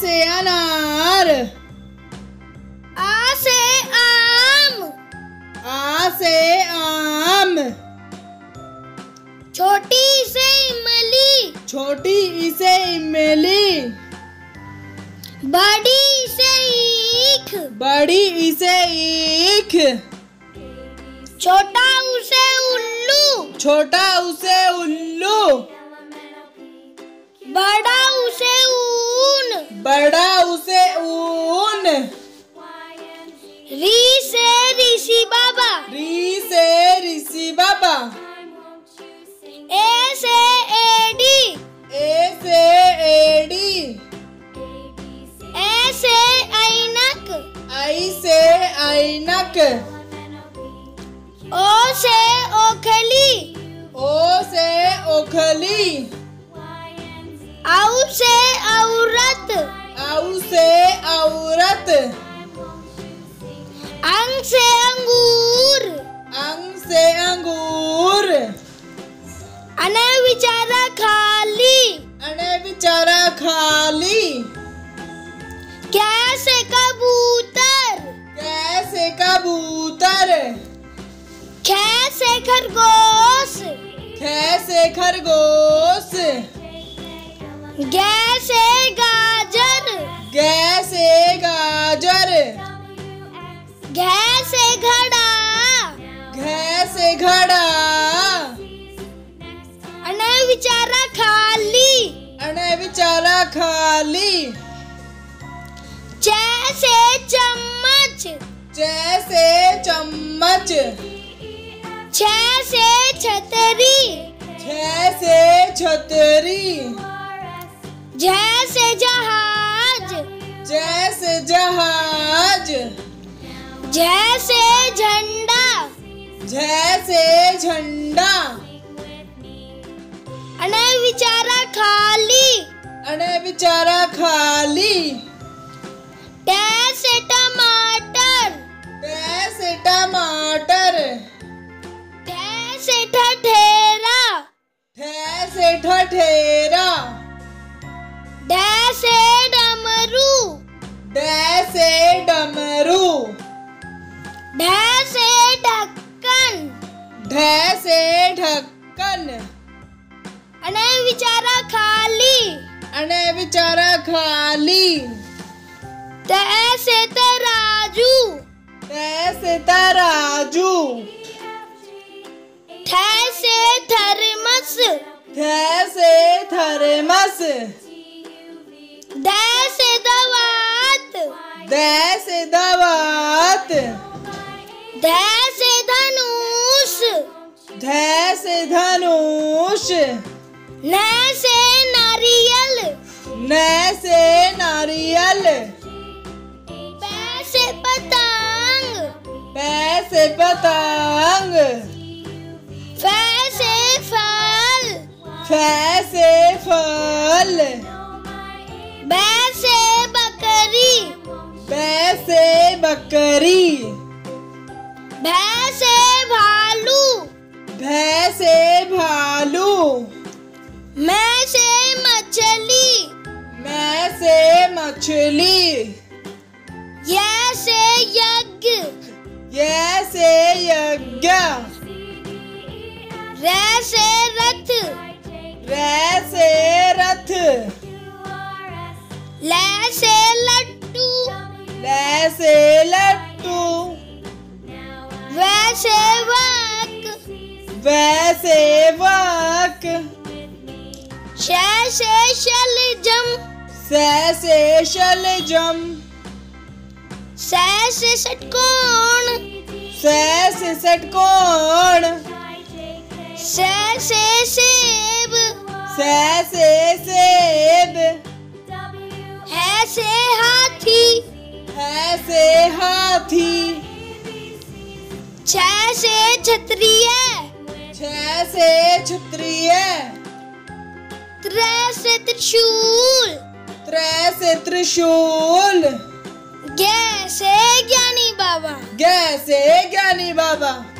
से अनार, आ से आम, आ से आम। छोटी से इमली, छोटी इसे इमली। बड़ी इसे ईख, बड़ी इसे ईख। छोटा उसे उल्लू, छोटा उसे उल्लू। बड़ा उसे ऊन, बड़ा उसे ऊन। री से ऋषि बाबा, री से ऋषि बाबा। ए से एडी, ए से एडी। ए से ऐनक, आई से ऐनक। ओ से ओखली, ओ से ओखली। आउ से औरत, आउ से औरत। अंग से अंगूर, अंग से अंगूर। अने विचारा खाली, अने विचारा खाली। कैसे कबूतर, कैसे कबूतर। कैसे खरगोश, कैसे खरगोश। गैसे गाजर, गैसे गाजर। गैसे घड़ा, गैसे घड़ा। अने विचारा खाली, अने विचारा खाली। जैसे चम्मच, जैसे चम्मच। जैसे छतरी, जैसे छतरी। जैसे जहाज, जैसे जहाज। जैसे झंडा, जैसे झंडा। अने विचारा खाली, अने विचारा खाली। तैसे टमाटर, तैसे टमाटर। तैसे ठठेरा, तैसे ठठेरा। डैसे डमरू, डैसे डमरू। डैसे ढक्कन, डैसे ढक्कन। अने विचारा खाली, अने विचारा खाली। तैसे तराजू, तैसे तराजू। ठैसे थर्मस, ठैसे थर्मस। दैसे दवात, दैसे दवात। दैसे धनुष, दैसे धनुष। नैसे नारियल, नैसे नारियल। पैसे पतंग, पैसे पतंग। फैसे फल, फैसे फल। बैसे बकरी, बैसे बकरी। भैसे भालू, भैसे भालू। मैं से मछली, मैं से मछली। यह से यज्ञ, यह से यज्ञ। रैसे रथ, रैसे रथ। लैसे लट्टू, लैसे लट्टू। वैसे वक, वैसे वक। शैसे शलजम, सैसे शलजम। सैसे षटकोण, सैसे षटकोण। सैसे सेब, सैसे सेब। ऐसे हाथी, ऐसे हाथी। जैसे छतरी, जैसे छतरी। त्रैसे त्रिशूल, त्रैसे त्रिशूल। जैसे ज्ञानी बाबा, जैसे ज्ञानी बाबा।